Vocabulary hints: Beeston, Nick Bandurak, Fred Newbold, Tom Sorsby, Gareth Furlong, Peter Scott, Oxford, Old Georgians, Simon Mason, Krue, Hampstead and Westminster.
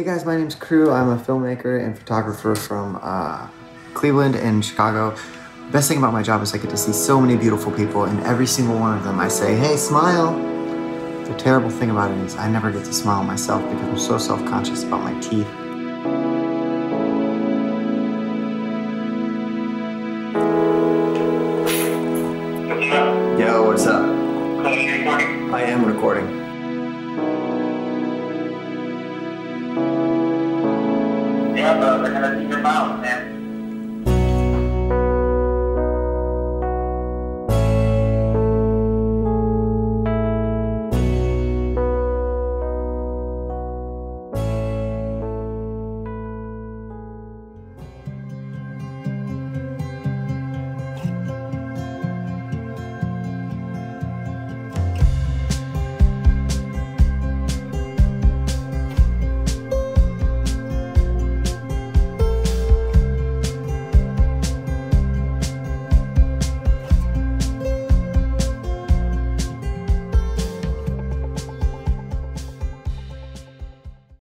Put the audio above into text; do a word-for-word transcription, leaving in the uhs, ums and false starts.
Hey guys, my name's Krue. I'm a filmmaker and photographer from uh, Cleveland and Chicago. The best thing about my job is I get to see so many beautiful people, and every single one of them I say, hey, smile. The terrible thing about it is I never get to smile myself because I'm so self-conscious about my teeth. Yo, what's up? Are you recording? I am recording. Yeah, but they're gonna see your mouth, man.